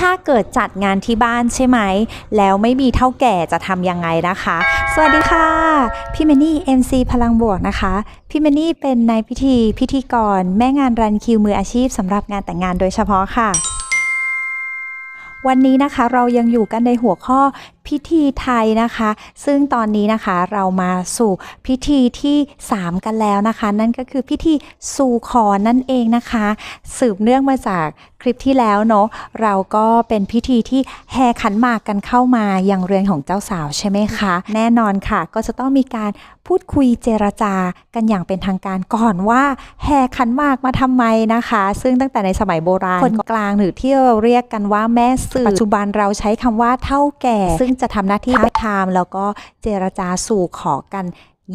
ถ้าเกิดจัดงานที่บ้านใช่ไหมแล้วไม่มีเฒ่าแก่จะทำยังไงนะคะสวัสดีค่ะพี่เมนี่ MC พลังบวกนะคะพี่เมนี่เป็นนายพิธีกรแม่งานรันคิวมืออาชีพสำหรับงานแต่งงานโดยเฉพาะค่ะวันนี้นะคะเรายังอยู่กันในหัวข้อพิธีไทยนะคะซึ่งตอนนี้นะคะเรามาสู่พิธีที่3กันแล้วนะคะนั่นก็คือพิธีสู่ขอนั่นเองนะคะสืบเนื่องมาจากคลิปที่แล้วเนาะเราก็เป็นพิธีที่แห่ขันหมากกันเข้ามายังเรือนของเจ้าสาวใช่ไหมคะแน่นอนค่ะก็จะต้องมีการพูดคุยเจรจากันอย่างเป็นทางการก่อนว่าแห่ขันหมากมาทำไมนะคะซึ่งตั้งแต่ในสมัยโบราณคนกลางหรือที่เราเรียกกันว่าแม่สื่อปัจจุบันเราใช้คำว่าเฒ่าแก่ซึ่งจะทำหน้าที่ประธานแล้วก็เจรจาสู่ขอกัน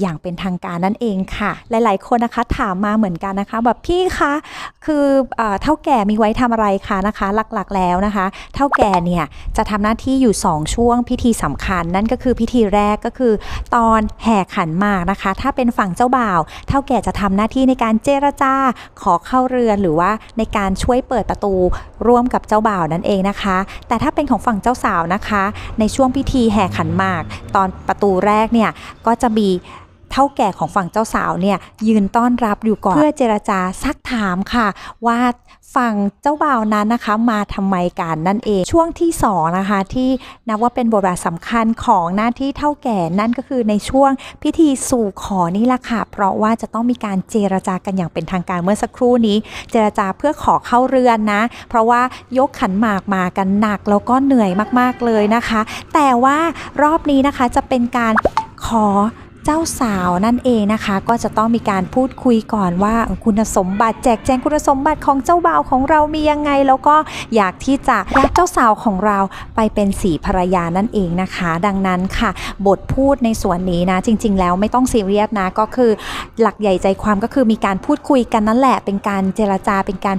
อย่างเป็นทางการนั่นเองค่ะหลายๆคนนะคะถามมาเหมือนกันนะคะแบบพี่คะคือเฒ่าแก่มีไว้ทำอะไรคะนะคะหลักๆแล้วนะคะเฒ่าแก่เนี่ยจะทำหน้าที่อยู่2ช่วงพิธีสำคัญนั่นก็คือพิธีแรกก็คือตอนแห่ขันหมากนะคะถ้าเป็นฝั่งเจ้าบ่าวเฒ่าแก่จะทำหน้าที่ในการเจรจาขอเข้าเรือนหรือว่าในการช่วยเปิดประตูร่วมกับเจ้าบ่าวนั่นเองนะคะแต่ถ้าเป็นของฝั่งเจ้าสาวนะคะในช่วงพิธีแห่ขันหมากตอนประตูแรกเนี่ยก็จะมีเฒ่าแก่ของฝั่งเจ้าสาวเนี่ยยืนต้อนรับอยู่ก่อนเพื่อเจรจาซักถามค่ะว่าฝั่งเจ้าบ่าวนั้นนะคะมาทำไมกันนั่นเองช่วงที่2นะคะที่นับว่าเป็นบทบาทสำคัญของหน้าที่เฒ่าแก่นั่นก็คือในช่วงพิธีสู่ขอนี่แหละค่ะเพราะว่าจะต้องมีการเจรจากันอย่างเป็นทางการเมื่อสักครู่นี้เจรจาเพื่อขอเข้าเรือนนะเพราะว่ายกขันหมากมากันหนักแล้วก็เหนื่อยมากๆเลยนะคะแต่ว่ารอบนี้นะคะจะเป็นการขอเจ้าสาวนั่นเองนะคะก็จะต้องมีการพูดคุยก่อนว่าคุณสมบัติแจกแจงคุณสมบัติของเจ้าบ่าวของเรามียังไงแล้วก็อยากที่จะรับเจ้าสาวของเราไปเป็นสีภรรยานั่นเองนะคะดังนั้นค่ะบทพูดในส่วนนี้นะจริงๆแล้วไม่ต้องซีเรียสนะก็คือหลักใหญ่ใจความก็คือมีการพูดคุยกันนั่นแหละเป็นการเจรจาเป็นการ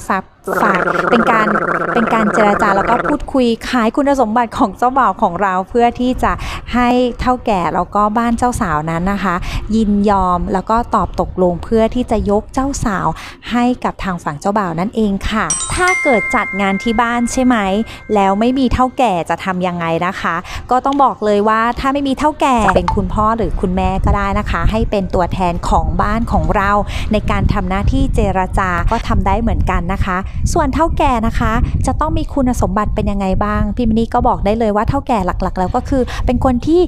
เป็นการเจรจาแล้วก็พูดคุยขายคุณสมบัติของเจ้าบ่าวของเราเพื่อที่จะให้เฒ่าแก่แล้วก็บ้านเจ้าสาวนั้นนะคะยินยอมแล้วก็ตอบตกลงเพื่อที่จะยกเจ้าสาวให้กับทางฝั่งเจ้าบ่าวนั่นเองค่ะถ้าเกิดจัดงานที่บ้านใช่ไหมแล้วไม่มีเฒ่าแก่จะทำยังไงนะคะก็ต้องบอกเลยว่าถ้าไม่มีเฒ่าแก่เป็นคุณพ่อหรือคุณแม่ก็ได้นะคะให้เป็นตัวแทนของบ้านของเราในการทำหน้าที่เจรจาก็ทำได้เหมือนกันนะคะส่วนเฒ่าแก่นะคะจะต้องมีคุณสมบัติเป็นยังไงบ้างพี่มินี่ก็บอกได้เลยว่าเฒ่าแก่หลักๆแล้วก็คือเป็นคนที่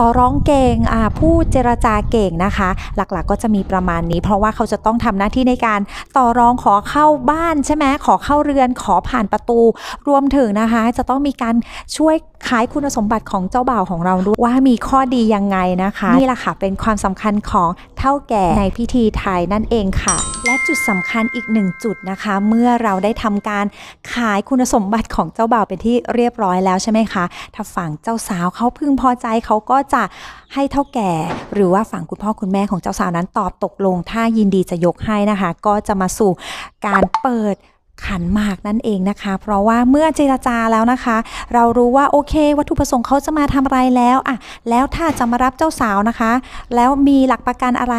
ต่อร้องเก่งผู้เจรจาเก่งนะคะหลักๆ ก็จะมีประมาณนี้เพราะว่าเขาจะต้องทำหน้าที่ในการต่อรองขอเข้าบ้านใช่ไหมขอเข้าเรือนขอผ่านประตูรวมถึงนะคะจะต้องมีการช่วยขายคุณสมบัติของเจ้าบ่าวของเราด้วยว่ามีข้อดียังไงนะคะนี่แหละค่ะเป็นความสำคัญของเฒ่าแก่ในพิธีไทยนั่นเองค่ะและจุดสำคัญอีก1จุดนะคะเมื่อเราได้ทำการขายคุณสมบัติของเจ้าบ่าวเป็นที่เรียบร้อยแล้วใช่ไหมคะถ้าฝั่งเจ้าสาวเขาพึงพอใจเขาก็จะให้เฒ่าแก่หรือว่าฝั่งคุณพ่อคุณแม่ของเจ้าสาวนั้นตอบตกลงถ้ายินดีจะยกให้นะคะก็จะมาสู่การเปิดขันหมากนั่นเองนะคะเพราะว่าเมื่อเจรจาแล้วนะคะเรารู้ว่าโอเควัตถุประสงค์เขาจะมาทำอะไรแล้วแล้วถ้าจะมารับเจ้าสาวนะคะแล้วมีหลักประกันอะไร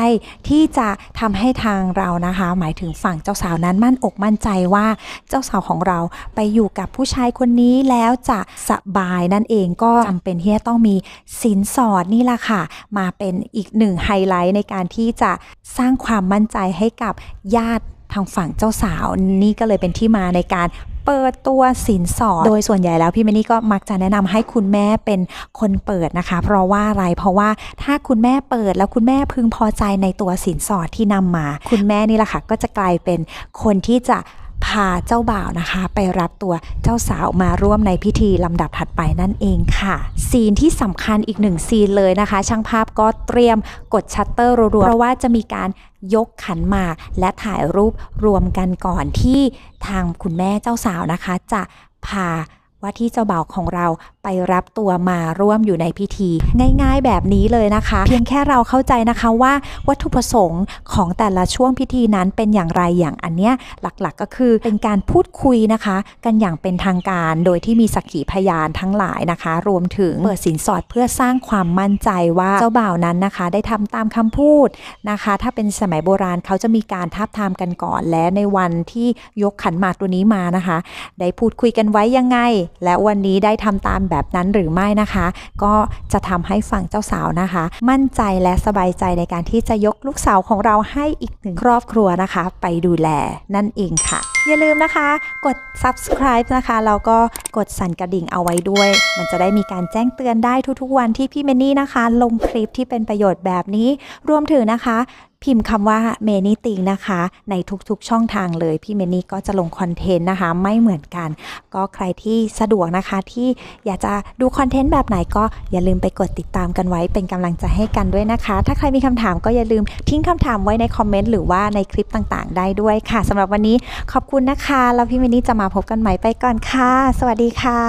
ที่จะทำให้ทางเรานะคะหมายถึงฝั่งเจ้าสาวนั้นมั่นอกมั่นใจว่าเจ้าสาวของเราไปอยู่กับผู้ชายคนนี้แล้วจะสบายนั่นเองก็จำเป็นที่จะต้องมีสินสอดนี่แหละค่ะมาเป็นอีกหนึ่งไฮไลท์ในการที่จะสร้างความมั่นใจให้กับญาติทางฝั่งเจ้าสาวนี่ก็เลยเป็นที่มาในการเปิดตัวสินสอดโดยส่วนใหญ่แล้วพี่เมนี่ก็มักจะแนะนำให้คุณแม่เป็นคนเปิดนะคะเพราะว่าอะไรเพราะว่าถ้าคุณแม่เปิดแล้วคุณแม่พึงพอใจในตัวสินสอดที่นำมาคุณแม่นี่แหละค่ะก็จะกลายเป็นคนที่จะพาเจ้าบ่าวนะคะไปรับตัวเจ้าสาวมาร่วมในพิธีลำดับถัดไปนั่นเองค่ะซีนที่สำคัญอีกหนึ่งซีนเลยนะคะช่างภาพก็เตรียมกดชัตเตอร์รัวๆเพราะว่าจะมีการยกขันหมากและถ่ายรูปรวมกันก่อนที่ทางคุณแม่เจ้าสาวนะคะจะพาว่าที่เจ้าบ่าวของเรา ไปรับตัวมาร่วมอยู่ในพิธีง่ายๆแบบนี้เลยนะคะเพียงแค่เราเข้าใจนะคะว่าวัตถุประสงค์ของแต่ละช่วงพิธีนั้นเป็นอย่างไรอย่างอันเนี้ยหลักๆก็คือเป็นการพูดคุยนะคะกันอย่างเป็นทางการโดยที่มีสักขีพยานทั้งหลายนะคะรวมถึงเปิดสินสอดเพื่อสร้างความมั่นใจว่าเจ้าบ่าวนั้นนะคะได้ทำตามคำพูดนะคะถ้าเป็นสมัยโบราณเขาจะมีการทาบทามกันก่อนและในวันที่ยกขันหมากตัวนี้มานะคะได้พูดคุยกันไว้ยังไงและวันนี้ได้ทำตามแบบนั้นหรือไม่นะคะก็จะทำให้ฝั่งเจ้าสาวนะคะมั่นใจและสบายใจในการที่จะยกลูกสาวของเราให้อีกหนึ่งครอบครัวนะคะไปดูแลนั่นเองค่ะอย่าลืมนะคะกด subscribe นะคะแล้วก็กดสั่นกระดิ่งเอาไว้ด้วยมันจะได้มีการแจ้งเตือนได้ทุกๆวันที่พี่เมนี่นะคะลงคลิปที่เป็นประโยชน์แบบนี้รวมถึงนะคะพิมพ์คำว่า ManieThing นะคะในทุกๆช่องทางเลยพี่เมนี่ก็จะลงคอนเทนต์นะคะไม่เหมือนกันก็ใครที่สะดวกนะคะที่อยากจะดูคอนเทนต์แบบไหนก็อย่าลืมไปกดติดตามกันไว้เป็นกำลังใจให้กันด้วยนะคะถ้าใครมีคำถามก็อย่าลืมทิ้งคำถามไว้ในคอมเมนต์หรือว่าในคลิปต่างๆได้ด้วยค่ะสำหรับวันนี้ขอบคุณนะคะแล้วพี่เมนี่จะมาพบกันใหม่ไปก่อนค่ะสวัสดีค่ะ